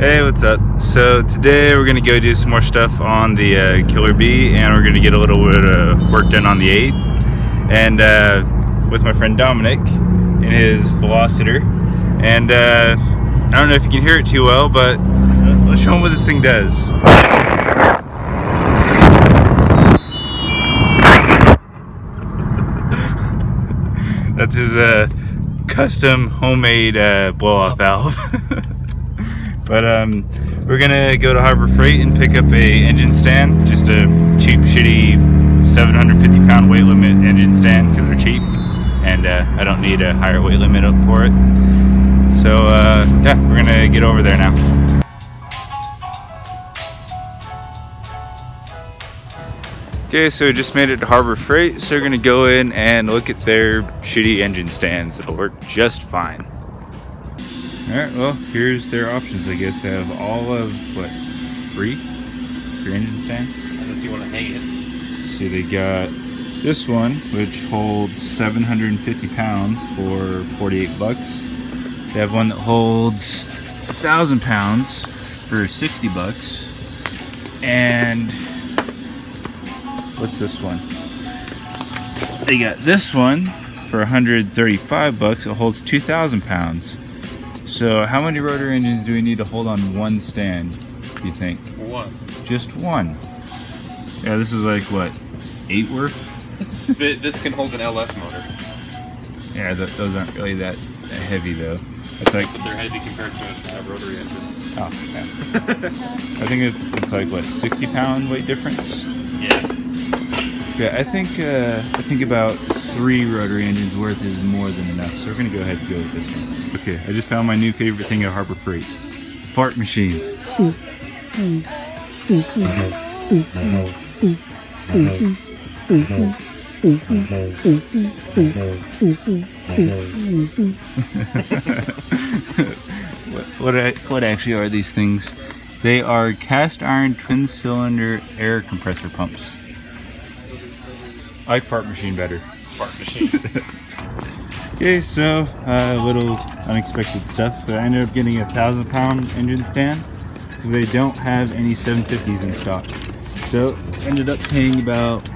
Hey, what's up? So today we're gonna go do some more stuff on the Killer Bee, and we're gonna get a little bit of work done on the 8, and with my friend Dominic in his Velociter. And I don't know if you can hear it too well, but let's show them what this thing does. That's his custom homemade blow-off valve. But we're gonna go to Harbor Freight and pick up a engine stand, just a cheap, shitty 750-pound weight limit engine stand because they're cheap, and I don't need a higher weight limit up for it. So yeah, we're gonna get over there now. Okay, so we just made it to Harbor Freight, so we're gonna go in and look at their shitty engine stands. It'll work just fine. Alright, well, here's their options. I guess they have all of, what, three? Your engine stands? Unless you want to hang it. So they got this one, which holds 750 pounds for 48 bucks. They have one that holds 1,000 pounds for 60 bucks. And what's this one? They got this one for 135 bucks. It holds 2,000 pounds. So how many rotor engines do we need to hold on one stand, do you think? One. Just one. Yeah, this is like, what, 8 worth? This can hold an LS motor. Yeah, those aren't really that heavy though. It's like, but they're heavy compared to a rotary engine. Oh, yeah. I think it's like, what, 60 pound weight difference? Yeah. Yeah, I think about 3 rotary engines worth is more than enough, so we're gonna go ahead and go with this one. Okay, I just found my new favorite thing at Harbor Freight. Fart machines. What actually are these things? They are cast iron twin-cylinder air compressor pumps. I like fart machine better. Fart machine. Okay, so a little unexpected stuff, but I ended up getting a 1,000-pound engine stand because they don't have any 750s in stock. So ended up paying about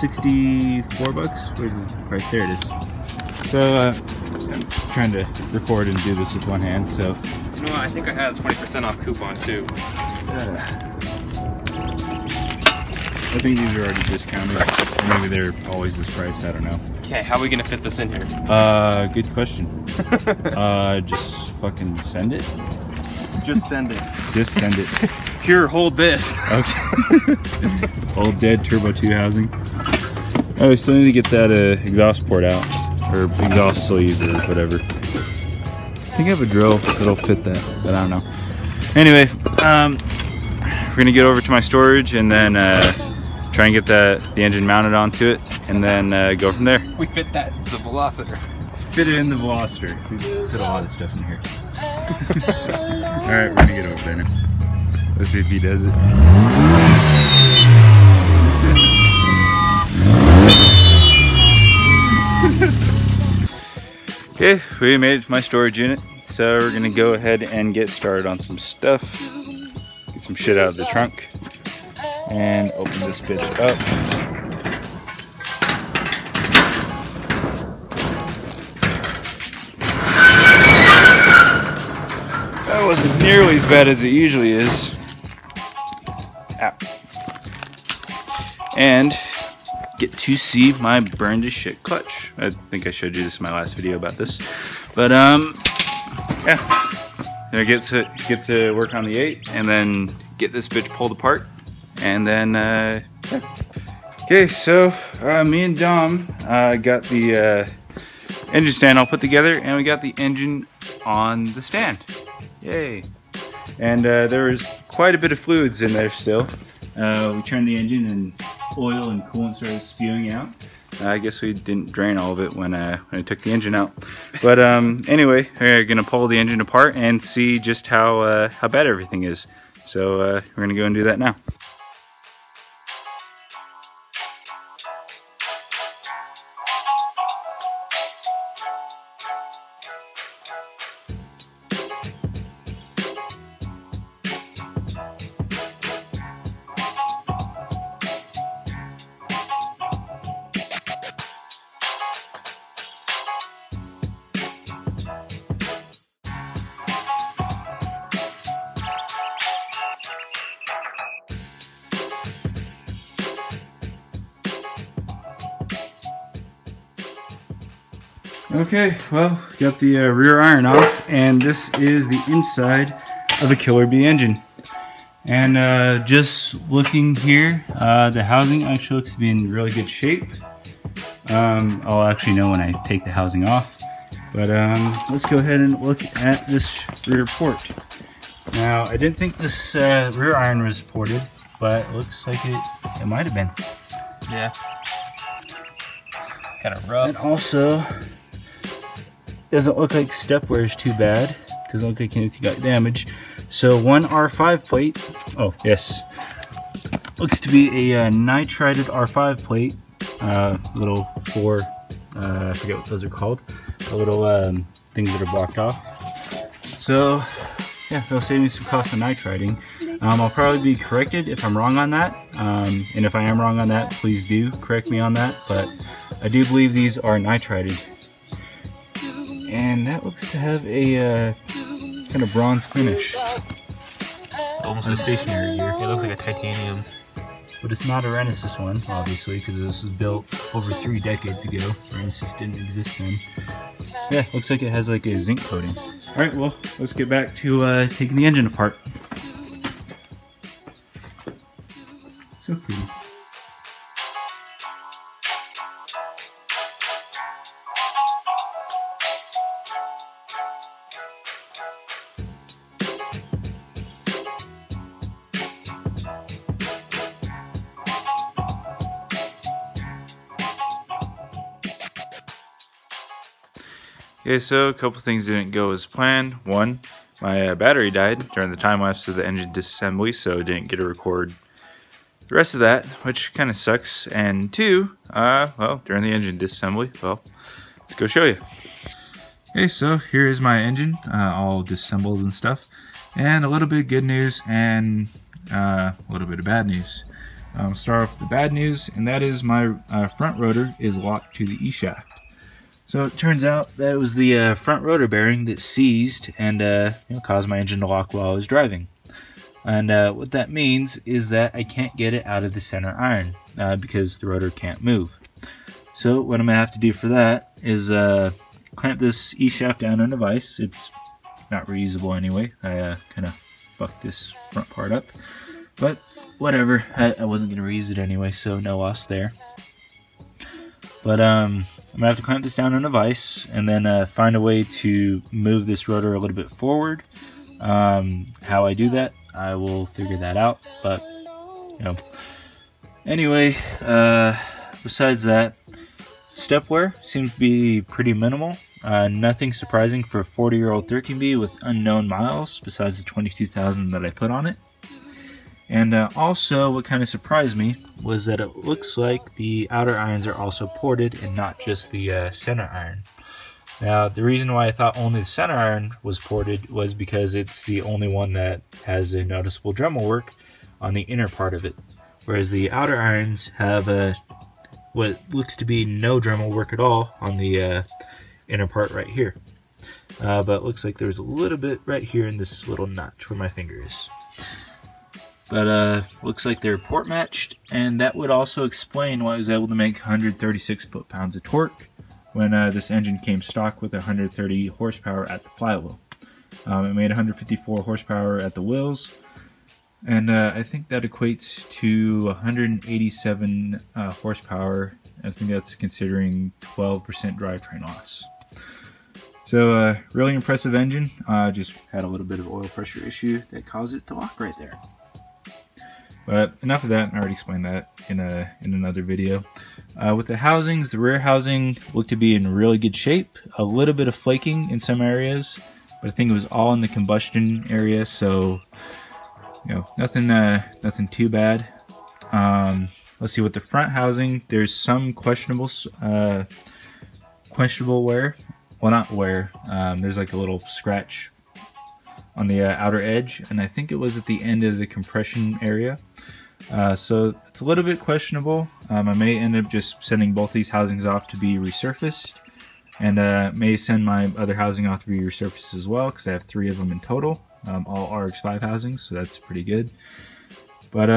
64 bucks. Where's the price? There it is. So I'm trying to record and do this with one hand. So you know what? I think I had a 20% off coupon too. I think these are already discounted. Maybe they're always this price. I don't know. Okay, how are we gonna fit this in here? Good question. Just fucking send it? Just send it. Just send it. Here, hold this. Okay. Old dead Turbo 2 housing. Oh, we still need to get that exhaust port out. Or exhaust sleeve or whatever. I think I have a drill that'll fit that, but I don't know. Anyway, we're gonna get over to my storage and then try and get the engine mounted onto it, and then go from there. We fit that in the Velociter. Fit it in the Velociter. We fit a lot of stuff in here. All right, we're gonna get over there now. Let's see if he does it. Okay, we made it to my storage unit, so we're gonna go ahead and get started on some stuff. Get some shit out of the trunk. And open this bitch up. That wasn't nearly as bad as it usually is. Ow. And get to see my burned to shit clutch. I think I showed you this in my last video about this. But yeah. I get to work on the 8 and then get this bitch pulled apart. And then, okay, so me and Dom got the engine stand all put together, and we got the engine on the stand. Yay! And there was quite a bit of fluids in there still. We turned the engine, and oil and coolant started spewing out. I guess we didn't drain all of it when I took the engine out. But anyway, we're gonna pull the engine apart and see just how bad everything is. So we're gonna go and do that now. Okay, well, got the rear iron off, and this is the inside of a Killer Bee engine. And just looking here, the housing actually looks to be in really good shape. I'll actually know when I take the housing off. But let's go ahead and look at this rear port. Now, I didn't think this rear iron was ported, but it looks like it might have been. Yeah. Kind of rough. And also, doesn't look like step wear is too bad. Doesn't look like anything got damaged. So one R5 plate, oh yes, looks to be a nitrided R5 plate, little four, I forget what those are called, the little things that are blocked off. So yeah, it'll save me some cost of nitriding. I'll probably be corrected if I'm wrong on that, and if I am wrong on that, please do correct me on that, but I do believe these are nitrided. And that looks to have a kind of bronze finish. Almost a stationary gear. It looks like a titanium. But it's not a Renesis one, obviously, because this was built over 3 decades ago. Renesis didn't exist then. Yeah, looks like it has like a zinc coating. Alright, well, let's get back to taking the engine apart. So pretty. Okay, so a couple things didn't go as planned. One, my battery died during the time lapse of the engine disassembly, so I didn't get to record the rest of that, which kind of sucks. And two, well, during the engine disassembly, well, let's go show you. Okay, so here is my engine, all disassembled and stuff, and a little bit of good news and a little bit of bad news. I'll start off with the bad news, and that is my front rotor is locked to the E-shaft. So it turns out that it was the front rotor bearing that seized and caused my engine to lock while I was driving. And what that means is that I can't get it out of the center iron because the rotor can't move. So what I'm going to have to do for that is clamp this E-shaft down on a vise. It's not reusable anyway. I kind of fucked this front part up. But whatever, I wasn't going to reuse it anyway, so no loss there. But I'm gonna have to clamp this down on a vise and then find a way to move this rotor a little bit forward. How I do that, I will figure that out. But you know, anyway, besides that, step wear seems to be pretty minimal. Nothing surprising for a 40-year-old 13B with unknown miles, besides the 22,000 that I put on it. And also, what kind of surprised me was that it looks like the outer irons are also ported and not just the center iron. Now, the reason why I thought only the center iron was ported was because it's the only one that has a noticeable Dremel work on the inner part of it, whereas the outer irons have what looks to be no Dremel work at all on the inner part right here. But it looks like there's a little bit right here in this little notch where my finger is. But looks like they're port matched, and that would also explain why I was able to make 136 foot-pounds of torque when this engine came stock with 130 horsepower at the flywheel. It made 154 horsepower at the wheels, and I think that equates to 187 horsepower. I think that's considering 12% drivetrain loss. So really impressive engine. Just had a little bit of oil pressure issue that caused it to lock right there. But enough of that, I already explained that in another video. With the housings, the rear housing looked to be in really good shape. A little bit of flaking in some areas, but I think it was all in the combustion area, so you know, nothing too bad. Let's see, with the front housing, there's some questionable wear. Well, not wear. There's like a little scratch on the outer edge, and I think it was at the end of the compression area. So it's a little bit questionable. I may end up just sending both these housings off to be resurfaced, and may send my other housing off to be resurfaced as well, because I have 3 of them in total, all RX-5 housings, so that's pretty good. But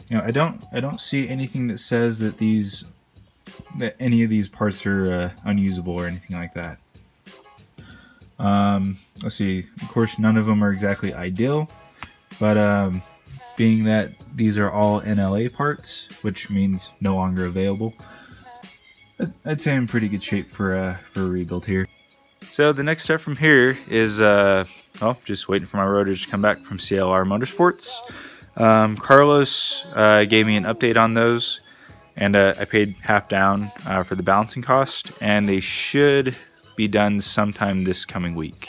you know, I don't see anything that says that these that any of these parts are unusable or anything like that. Let's see, of course none of them are exactly ideal, but being that these are all NLA parts, which means no longer available, I'd say I'm in pretty good shape for a rebuild here. So the next step from here is, well, just waiting for my rotors to come back from CLR Motorsports. Carlos gave me an update on those, and I paid half down for the balancing cost, and they should be done sometime this coming week.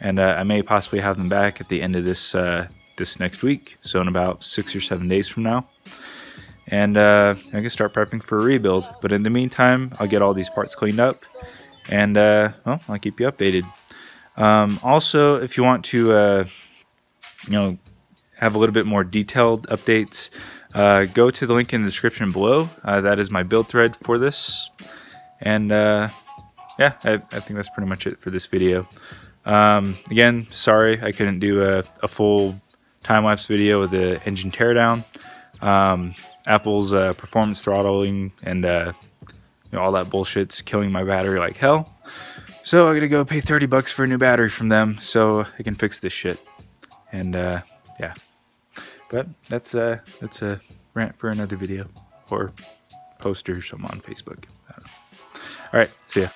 And I may possibly have them back at the end of this this next week, so in about 6 or 7 days from now. And I can start prepping for a rebuild, but in the meantime I'll get all these parts cleaned up, and well, I'll keep you updated. Also, if you want to you know, have a little bit more detailed updates, go to the link in the description below. That is my build thread for this. And yeah, I think that's pretty much it for this video. Again, sorry I couldn't do a full time-lapse video of the engine teardown. Apple's performance throttling and you know, all that bullshit's killing my battery like hell. So I gotta go pay 30 bucks for a new battery from them so I can fix this shit. And yeah, but that's a rant for another video or post or something on Facebook. I don't know. All right, see ya.